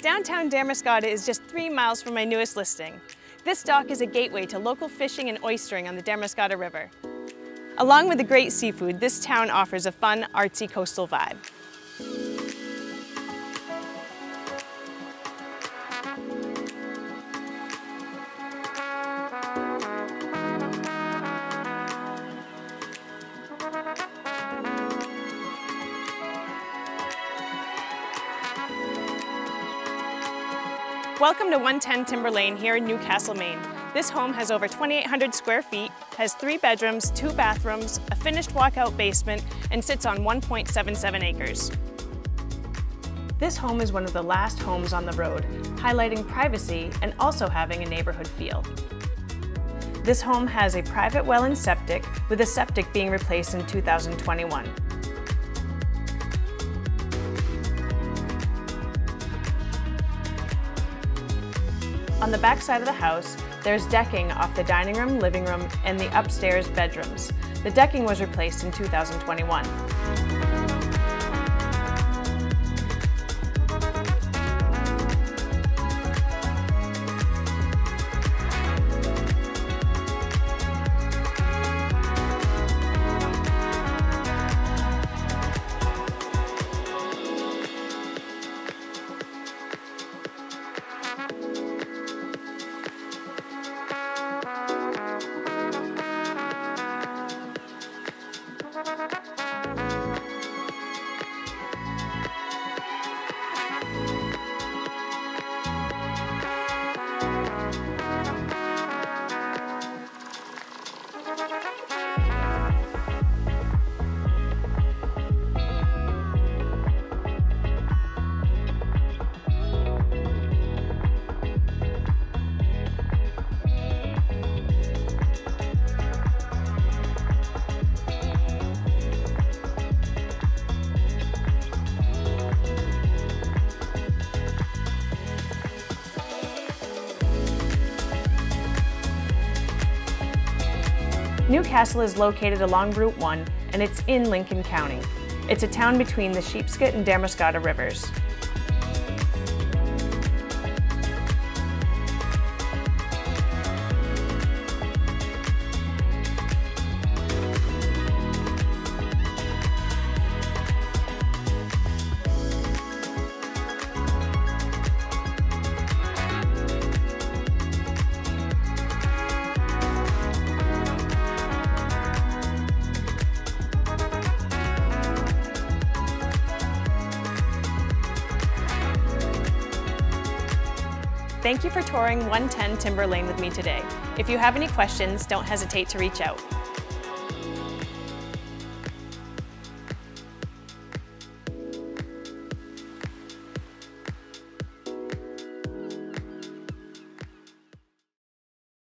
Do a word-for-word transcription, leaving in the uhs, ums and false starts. Downtown Damariscotta is just three miles from my newest listing. This dock is a gateway to local fishing and oystering on the Damariscotta River. Along with the great seafood, this town offers a fun, artsy coastal vibe. Welcome to one ten Timber Lane here in Newcastle, Maine. This home has over twenty-eight hundred square feet, has three bedrooms, two bathrooms, a finished walkout basement, and sits on one point seven seven acres. This home is one of the last homes on the road, highlighting privacy and also having a neighborhood feel. This home has a private well and septic, with the septic being replaced in two thousand twenty-one. On the back side of the house, there's decking off the dining room, living room, and the upstairs bedrooms. The decking was replaced in two thousand twenty-one. Newcastle is located along Route one, and it's in Lincoln County. It's a town between the Sheepscot and Damariscotta rivers. Thank you for touring one ten Timber Lane with me today. If you have any questions, don't hesitate to reach out.